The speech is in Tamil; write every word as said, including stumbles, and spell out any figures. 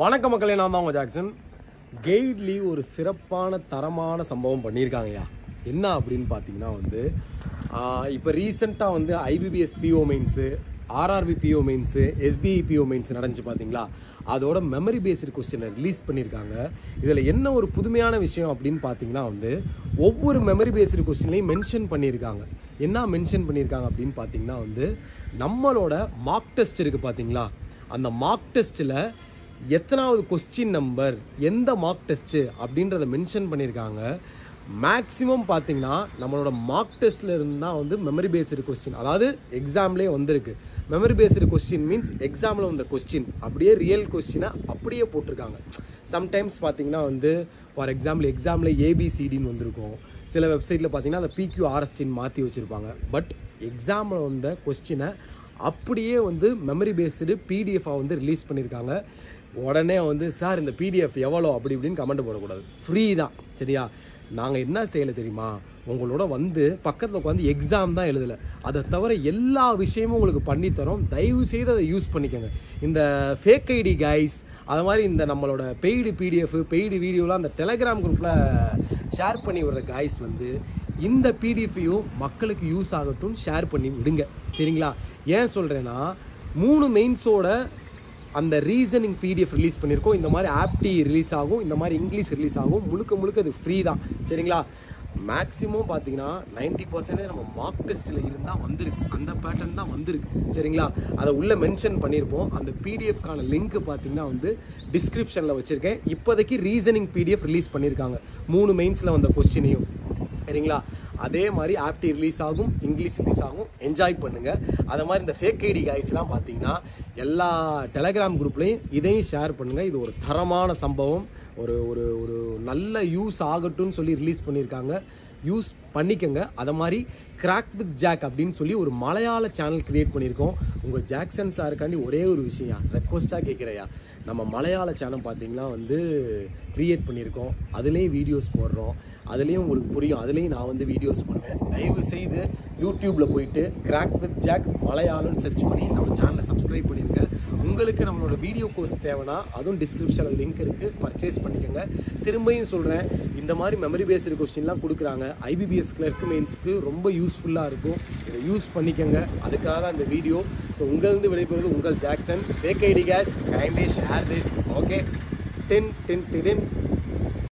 வணக்க மக்களே, நான் தான் உங்கள் ஜாக்சன். கெய்ட்லேயும் ஒரு சிறப்பான தரமான சம்பவம் பண்ணியிருக்காங்கயா. என்ன அப்படின்னு பார்த்தீங்கன்னா வந்து இப்போ ரீசெண்டாக வந்து IBPS PO mains, RRB PO mains, SBI PO mains நடந்துச்சு பார்த்தீங்களா. அதோட மெமரி பேஸ்டு கொஸ்டினை ரிலீஸ் பண்ணியிருக்காங்க. இதில் என்ன ஒரு புதுமையான விஷயம் அப்படின்னு பார்த்தீங்கன்னா வந்து ஒவ்வொரு மெமரி பேஸ்டு கொஸ்டின்லையும் மென்ஷன் பண்ணியிருக்காங்க. என்ன மென்ஷன் பண்ணியிருக்காங்க அப்படின்னு பார்த்தீங்கன்னா வந்து நம்மளோட மார்க் டெஸ்ட் இருக்குது பார்த்தீங்களா, அந்த மார்க் டெஸ்ட்டில் எத்தனாவது கொஸ்டின் நம்பர், எந்த மார்க் டெஸ்ட்டு அப்படின்றத மென்ஷன் பண்ணியிருக்காங்க. மேக்ஸிமம் பார்த்தீங்கன்னா நம்மளோட மார்க் டெஸ்ட்டில் இருந்தால் வந்து மெமரி பேஸ்டு கொஸ்டின், அதாவது எக்ஸாம்லேயே வந்திருக்கு. மெமரி பேஸ்டு கொஸ்டின் மீன்ஸ் எக்ஸாமில் வந்த கொஸ்டின் அப்படியே ரியல் கொஸ்டினை அப்படியே போட்டிருக்காங்க. சம்டைம்ஸ் பார்த்தீங்கன்னா வந்து ஃபார் எக்ஸாம்பிள் எக்ஸாமில் ஏபிசிடின்னு வந்திருக்கும். சில வெப்சைட்டில் பார்த்தீங்கன்னா அதை பிக்யூஆர்எஸ்டின்னு மாற்றி வச்சுருப்பாங்க. பட் எக்ஸாமில் வந்த கொஸ்டினை அப்படியே வந்து மெமரி பேஸ்டு பிடிஎஃபாக வந்து ரிலீஸ் பண்ணியிருக்காங்க. உடனே வந்து சார் இந்த பிடிஎஃப் எவ்வளோ அப்படி இப்படின்னு கமெண்ட் போடக்கூடாது, ஃப்ரீ தான் சரியா. நாங்கள் என்ன செய்யலை தெரியுமா, உங்களோட வந்து பக்கத்தில் உட்காந்து எக்ஸாம் தான் எழுதலை, அதை தவிர எல்லா விஷயமும் உங்களுக்கு பண்ணித்தரோம். தயவு செய்து அதை யூஸ் பண்ணிக்கோங்க. இந்த ஃபேக் ஐடி கைஸ், அது மாதிரி இந்த நம்மளோட பெய்டு பிடிஎஃப், பெய்டு வீடியோலாம் அந்த டெலகிராம் குரூப்பில் ஷேர் பண்ணி விடுற கைஸ் வந்து இந்த பிடிஎஃப்பையும் மக்களுக்கு யூஸ் ஆகட்டும், ஷேர் பண்ணி விடுங்க சரிங்களா. ஏன் சொல்கிறேன்னா மூணு மெயின்ஸோட அந்த ரீசனிங் பிடிஎஃப் ரிலீஸ் பண்ணியிருக்கோம். இந்த மாதிரி ஆப்டி ரிலீஸ் ஆகும், இந்த மாதிரி இங்கிலீஷ் ரிலீஸ் ஆகும். முழுக்க முழுக்க அது ஃப்ரீ தான் சரிங்களா. மேக்ஸிமம் பார்த்தீங்கன்னா நைன்ட்டி பர்சன்டேஜ் நம்ம மார்க் டெஸ்ட்டில் இருந்தால் வந்திருக்கு, அந்த பேட்டர்ன் தான் வந்திருக்கு சரிங்களா. அதை உள்ளே மென்ஷன் பண்ணியிருப்போம். அந்த பிடிஎஃப்கான லிங்க் பார்த்தீங்கன்னா வந்து டிஸ்கிரிப்ஷனில் வச்சுருக்கேன். இப்போதைக்கு ரீசனிங் பிடிஎஃப் ரிலீஸ் பண்ணியிருக்காங்க மூணு மெயின்ஸில் வந்த கொஸ்டினையும் சரிங்களா. அதே மாதிரி ஆப்டி ரிலீஸ் ஆகும், இங்கிலீஷ் ரிலீஸ் ஆகும். என்ஜாய் பண்ணுங்கள். அதை மாதிரி இந்த ஃபேக் ஐடி காய்ஸ்லாம் பார்த்தீங்கன்னா எல்லா டெலகிராம் குரூப்லேயும் இதையும் ஷேர் பண்ணுங்கள். இது ஒரு தரமான சம்பவம், ஒரு ஒரு ஒரு நல்ல யூஸ் ஆகட்டும்னு சொல்லி ரிலீஸ் பண்ணியிருக்காங்க. யூஸ் பண்ணிக்கங்க. அதை மாதிரி கிராக் வித் ஜாக் அப்படின்னு சொல்லி ஒரு மலையாள சேனல் க்ரியேட் பண்ணியிருக்கோம். உங்கள் ஜாக்சன் சாருக்காண்டி ஒரே ஒரு விஷயம் ரெக்வஸ்ட்டாக கேட்குறையா, நம்ம மலையாள சேனல் பார்த்திங்கன்னா வந்து க்ரியேட் பண்ணியிருக்கோம். அதுலேயும் வீடியோஸ் போடுறோம், அதுலேயும் உங்களுக்கு புரியும், அதுலேயும் நான் வந்து வீடியோஸ் பண்ணுவேன். தயவு செய்து யூடியூப்பில் போயிட்டு கிராக் வித் ஜாக் மலையாளம்னு சர்ச் பண்ணி நம்ம சேனலை சப்ஸ்கிரைப் பண்ணிடுங்க. உங்களுக்கு நம்மளோட வீடியோ கோர்ஸ் தேவைன்னா அதுவும் டிஸ்கிரிப்ஷனில் லிங்க் இருக்குது, பர்ச்சேஸ் பண்ணிக்கோங்க. திரும்பியும் சொல்கிறேன், இந்த மாதிரி மெமரி பேஸ்டு கொஸ்டின்லாம் கொடுக்குறாங்க. ஐபிபிஎஸ் கிளர்க் மெயின்ஸ்க்கு ரொம்ப யூஸ்ஃபுல்லாக இருக்கும். இதை யூஸ் பண்ணிக்கோங்க. அதுக்காக தான் இந்த வீடியோ. ஸோ உங்கள்ந்து விடைபெறுவது உங்கள் Jackson. Fake ID case, kindly share this. Okay, ten ten ten